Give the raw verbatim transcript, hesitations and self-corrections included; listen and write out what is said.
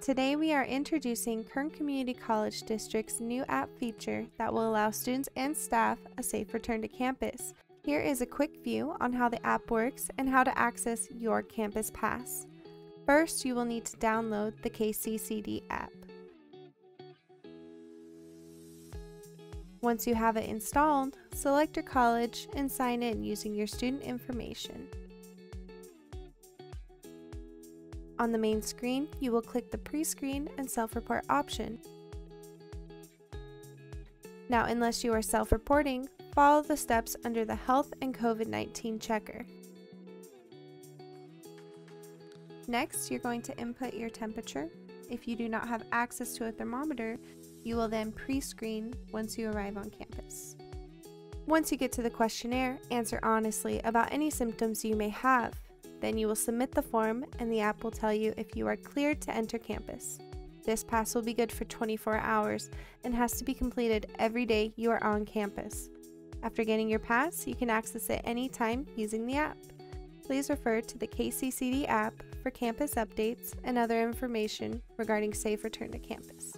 Today we are introducing Kern Community College District's new app feature that will allow students and staff a safe return to campus. Here is a quick view on how the app works and how to access your campus pass. First, you will need to download the K C C D app. Once you have it installed, select your college and sign in using your student information. On the main screen, you will click the pre-screen and self-report option. Now, unless you are self-reporting, follow the steps under the Health and COVID nineteen checker. Next, you're going to input your temperature. If you do not have access to a thermometer, you will then pre-screen once you arrive on campus. Once you get to the questionnaire, answer honestly about any symptoms you may have. Then you will submit the form and the app will tell you if you are cleared to enter campus. This pass will be good for twenty-four hours and has to be completed every day you are on campus. After getting your pass, you can access it anytime using the app. Please refer to the K C C D app for campus updates and other information regarding safe return to campus.